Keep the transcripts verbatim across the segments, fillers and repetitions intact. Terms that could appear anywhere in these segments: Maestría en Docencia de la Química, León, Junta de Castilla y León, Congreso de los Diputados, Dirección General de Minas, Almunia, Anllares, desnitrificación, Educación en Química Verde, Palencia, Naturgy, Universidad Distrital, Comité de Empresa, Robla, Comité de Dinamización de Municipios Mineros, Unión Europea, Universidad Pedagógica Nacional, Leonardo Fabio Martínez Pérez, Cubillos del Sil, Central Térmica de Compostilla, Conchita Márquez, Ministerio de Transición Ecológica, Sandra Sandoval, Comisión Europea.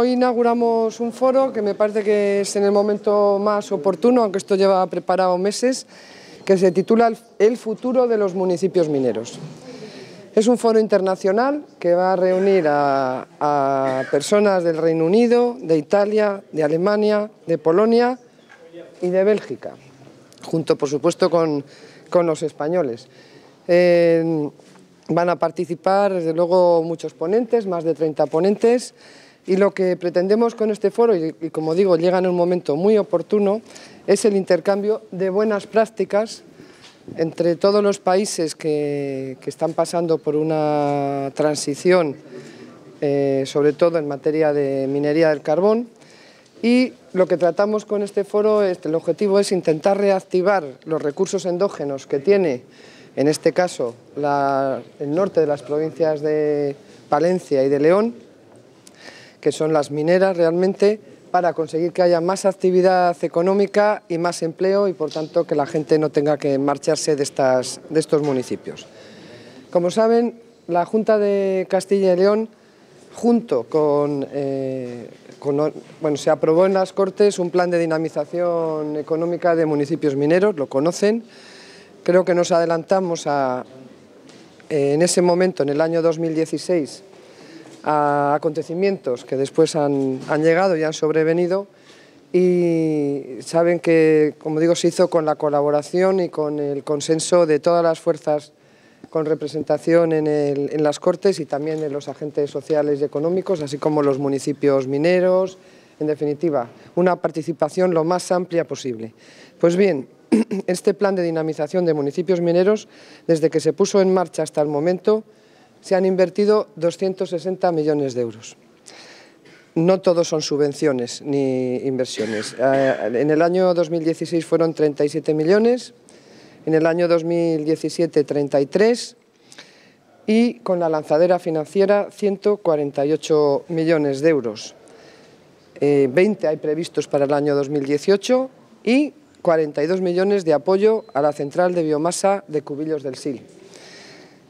Hoy inauguramos un foro que me parece que es en el momento más oportuno, aunque esto lleva preparado meses, que se titula El futuro de los municipios mineros. Es un foro internacional que va a reunir a, a personas del Reino Unido, de Italia, de Alemania, de Polonia y de Bélgica, junto por supuesto con, con los españoles. Eh, van a participar desde luego muchos ponentes, más de treinta ponentes. Y lo que pretendemos con este foro, y, y como digo, llega en un momento muy oportuno, es el intercambio de buenas prácticas entre todos los países que, que están pasando por una transición, eh, sobre todo en materia de minería del carbón. Y lo que tratamos con este foro, este, el objetivo es intentar reactivar los recursos endógenos que tiene, en este caso, la, el norte de las provincias de Palencia y de León, que son las mineras realmente, para conseguir que haya más actividad económica y más empleo y por tanto que la gente no tenga que marcharse de, estas, de estos municipios. Como saben, la Junta de Castilla y León, junto con, eh, con... bueno, se aprobó en las Cortes un plan de dinamización económica de municipios mineros, lo conocen. Creo que nos adelantamos a, eh, en ese momento, en el año dos mil dieciséis... a acontecimientos que después han, han llegado y han sobrevenido, y saben que, como digo, se hizo con la colaboración y con el consenso de todas las fuerzas con representación en, el, en las Cortes y también de los agentes sociales y económicos, así como los municipios mineros, en definitiva, una participación lo más amplia posible. Pues bien, este plan de dinamización de municipios mineros, desde que se puso en marcha hasta el momento, se han invertido doscientos sesenta millones de euros. No todos son subvenciones ni inversiones. En el año dos mil dieciséis fueron treinta y siete millones, en el año dos mil diecisiete treinta y tres y con la lanzadera financiera ciento cuarenta y ocho millones de euros. Eh, veinte hay previstos para el año dos mil dieciocho y cuarenta y dos millones de apoyo a la central de biomasa de Cubillos del Sil,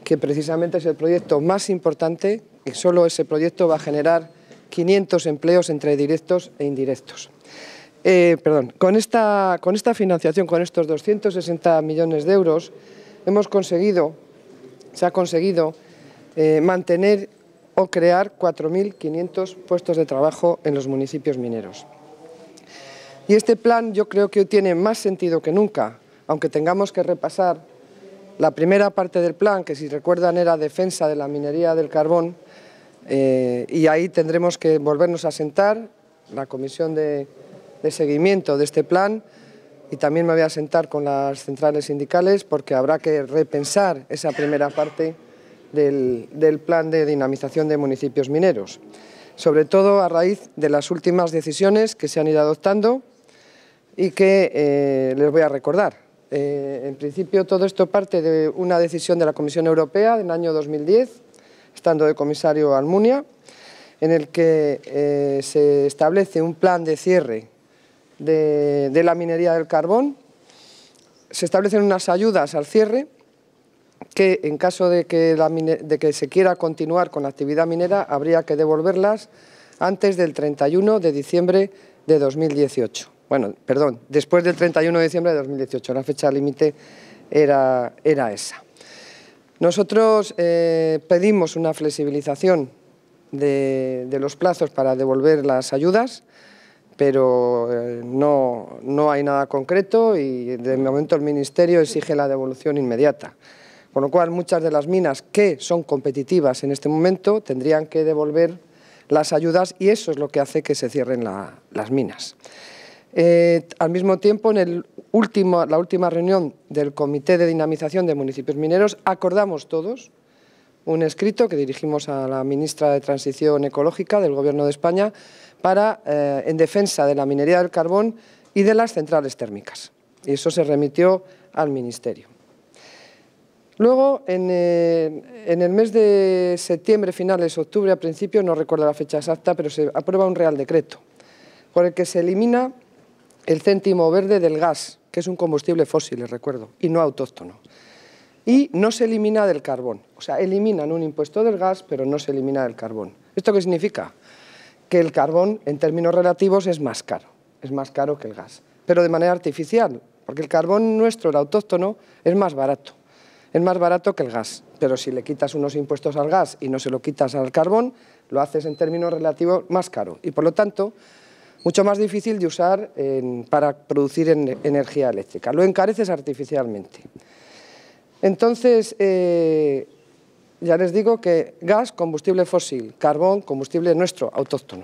que precisamente es el proyecto más importante, y solo ese proyecto va a generar quinientos empleos entre directos e indirectos. Eh, perdón, con esta, con esta financiación, con estos doscientos sesenta millones de euros, hemos conseguido, se ha conseguido eh, mantener o crear cuatro mil quinientos puestos de trabajo en los municipios mineros. Y este plan yo creo que hoy tiene más sentido que nunca, aunque tengamos que repasar la primera parte del plan, que si recuerdan era defensa de la minería del carbón, eh, y ahí tendremos que volvernos a sentar, la comisión de, de seguimiento de este plan, y también me voy a sentar con las centrales sindicales porque habrá que repensar esa primera parte del, del plan de dinamización de municipios mineros, sobre todo a raíz de las últimas decisiones que se han ido adoptando y que eh, les voy a recordar. Eh, en principio todo esto parte de una decisión de la Comisión Europea del año dos mil diez, estando de comisario Almunia, en el que eh, se establece un plan de cierre de, de la minería del carbón. Se establecen unas ayudas al cierre que, en caso de que, la de que se quiera continuar con la actividad minera, habría que devolverlas antes del treinta y uno de diciembre de dos mil dieciocho. Bueno, perdón, después del treinta y uno de diciembre de dos mil dieciocho, la fecha límite era, era esa. Nosotros eh, pedimos una flexibilización de, de los plazos para devolver las ayudas, pero eh, no, no hay nada concreto y de momento el Ministerio exige la devolución inmediata. Con lo cual, muchas de las minas que son competitivas en este momento tendrían que devolver las ayudas y eso es lo que hace que se cierren la, las minas. Eh, al mismo tiempo, en el último, la última reunión del Comité de Dinamización de Municipios Mineros, acordamos todos un escrito que dirigimos a la ministra de Transición Ecológica del Gobierno de España para, eh, en defensa de la minería del carbón y de las centrales térmicas. Y eso se remitió al Ministerio. Luego, en, eh, en el mes de septiembre, finales, octubre, a principio, no recuerdo la fecha exacta, pero se aprueba un Real Decreto por el que se elimina el céntimo verde del gas, que es un combustible fósil, les recuerdo, y no autóctono. Y no se elimina del carbón. O sea, eliminan un impuesto del gas, pero no se elimina del carbón. ¿Esto qué significa? que el carbón en términos relativos es más caro, es más caro que el gas, pero de manera artificial, porque el carbón nuestro, el autóctono, es más barato, es más barato que el gas, pero si le quitas unos impuestos al gas y no se lo quitas al carbón, lo haces en términos relativos más caro y por lo tanto mucho más difícil de usar en, para producir en, energía eléctrica, lo encareces artificialmente. Entonces, eh, ya les digo que gas, combustible fósil, carbón, combustible nuestro, autóctono.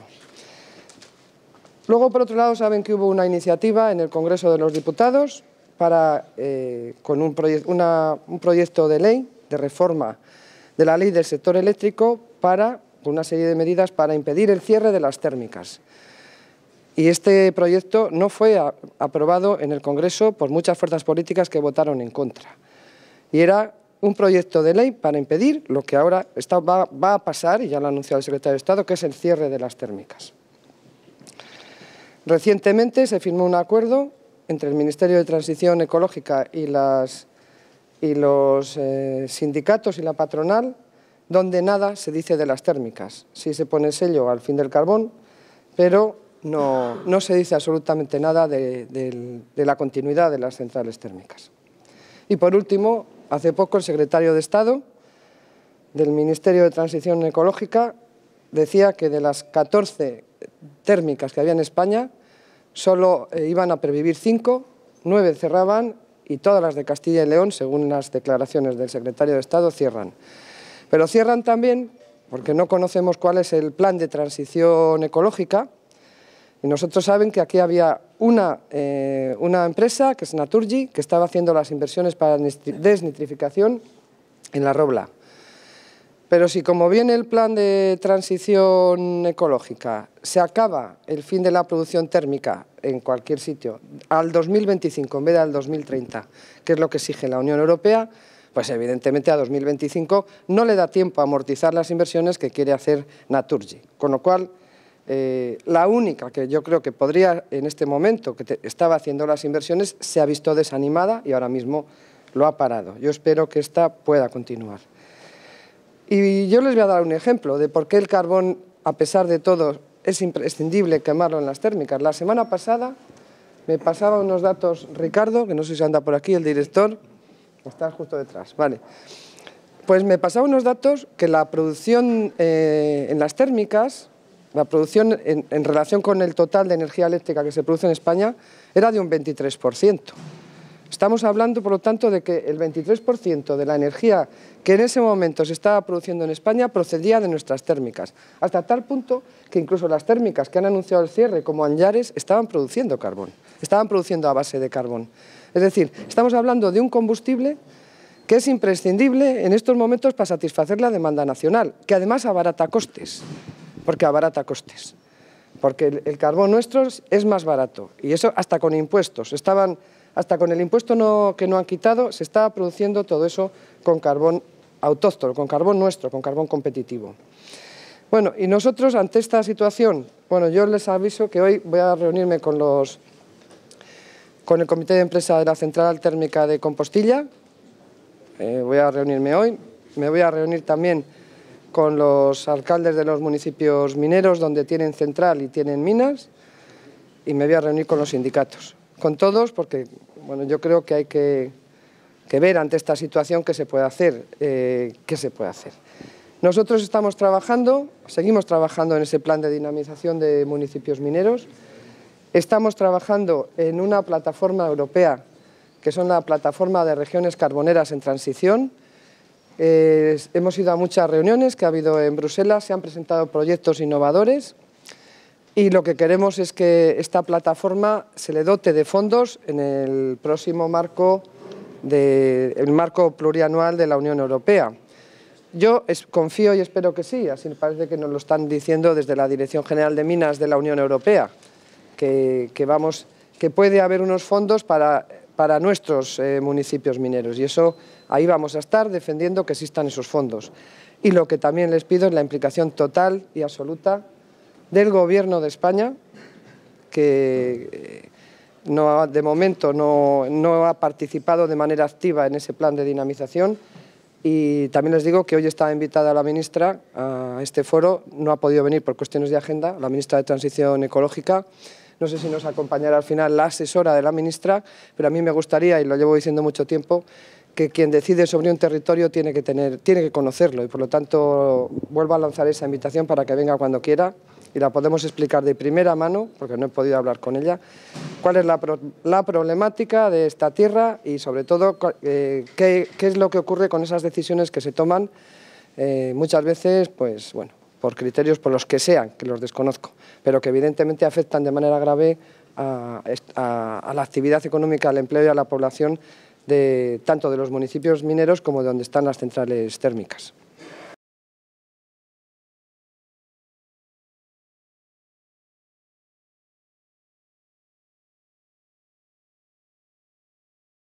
Luego, por otro lado, saben que hubo una iniciativa en el Congreso de los Diputados para, eh, con un, proye una, un proyecto de ley de reforma de la ley del sector eléctrico para una serie de medidas para impedir el cierre de las térmicas. Y este proyecto no fue a, aprobado en el Congreso por muchas fuerzas políticas que votaron en contra. Y era un proyecto de ley para impedir lo que ahora está, va, va a pasar, y ya lo ha anunciado el secretario de Estado, que es el cierre de las térmicas. Recientemente se firmó un acuerdo entre el Ministerio de Transición Ecológica y, las, y los eh, sindicatos y la patronal, donde nada se dice de las térmicas. Sí se pone sello al fin del carbón, pero no, no se dice absolutamente nada de, de, de la continuidad de las centrales térmicas. Y por último, hace poco el secretario de Estado del Ministerio de Transición Ecológica decía que de las catorce térmicas que había en España, solo iban a pervivir cinco, nueve cerraban y todas las de Castilla y León, según las declaraciones del secretario de Estado, cierran. Pero cierran también porque no conocemos cuál es el plan de transición ecológica y nosotros saben que aquí había Una, eh, una empresa, que es Naturgy, que estaba haciendo las inversiones para desnitrificación en la Robla. Pero si, como viene el plan de transición ecológica, se acaba el fin de la producción térmica en cualquier sitio al dos mil veinticinco en vez de al dos mil treinta, que es lo que exige la Unión Europea, pues evidentemente a dos mil veinticinco no le da tiempo a amortizar las inversiones que quiere hacer Naturgy, con lo cual Eh, la única que yo creo que podría en este momento, que te, estaba haciendo las inversiones, se ha visto desanimada y ahora mismo lo ha parado. Yo espero que esta pueda continuar. Y yo les voy a dar un ejemplo de por qué el carbón, a pesar de todo, es imprescindible quemarlo en las térmicas. La semana pasada me pasaba unos datos Ricardo, que no sé si anda por aquí, el director, está justo detrás, vale. Pues me pasaba unos datos que la producción eh, en las térmicas, la producción en, en relación con el total de energía eléctrica que se produce en España era de un veintitrés por ciento. Estamos hablando, por lo tanto, de que el veintitrés por ciento de la energía que en ese momento se estaba produciendo en España procedía de nuestras térmicas, hasta tal punto que incluso las térmicas que han anunciado el cierre, como Anllares, estaban produciendo carbón, estaban produciendo a base de carbón. Es decir, estamos hablando de un combustible que es imprescindible en estos momentos para satisfacer la demanda nacional, que además abarata costes. Porque abarata costes, porque el, el carbón nuestro es más barato y eso hasta con impuestos, estaban, hasta con el impuesto no, que no han quitado se estaba produciendo todo eso con carbón autóctono, con carbón nuestro, con carbón competitivo. Bueno, y nosotros ante esta situación, bueno, yo les aviso que hoy voy a reunirme con, los, con el Comité de Empresa de la Central Térmica de Compostilla, eh, voy a reunirme hoy, me voy a reunir también con los alcaldes de los municipios mineros donde tienen central y tienen minas y me voy a reunir con los sindicatos, con todos, porque bueno, yo creo que hay que, que ver ante esta situación qué se puede hacer, eh, qué se puede hacer. Nosotros estamos trabajando, seguimos trabajando en ese plan de dinamización de municipios mineros, estamos trabajando en una plataforma europea que son la plataforma de regiones carboneras en transición. Eh, hemos ido a muchas reuniones que ha habido en Bruselas, se han presentado proyectos innovadores y lo que queremos es que esta plataforma se le dote de fondos en el próximo marco, de, el marco plurianual de la Unión Europea. Yo es, confío y espero que sí, así parece que nos lo están diciendo desde la Dirección General de Minas de la Unión Europea, que, que, vamos, que puede haber unos fondos para, para nuestros eh, municipios mineros y eso. Ahí vamos a estar defendiendo que existan esos fondos. Y lo que también les pido es la implicación total y absoluta del Gobierno de España, que no, de momento no, no ha participado de manera activa en ese plan de dinamización, Y también les digo que hoy está invitada la ministra a este foro, no ha podido venir por cuestiones de agenda, la ministra de Transición Ecológica. No sé si nos acompañará al final la asesora de la ministra, pero a mí me gustaría, y lo llevo diciendo mucho tiempo, que quien decide sobre un territorio tiene que, tener, tiene que conocerlo, y por lo tanto vuelvo a lanzar esa invitación para que venga cuando quiera y la podemos explicar de primera mano, porque no he podido hablar con ella, cuál es la, pro, la problemática de esta tierra y sobre todo eh, qué, qué es lo que ocurre con esas decisiones que se toman eh, muchas veces, pues bueno, por criterios por los que sean, que los desconozco, pero que evidentemente afectan de manera grave a, a, a la actividad económica, al empleo y a la población de, tanto de los municipios mineros como de donde están las centrales térmicas.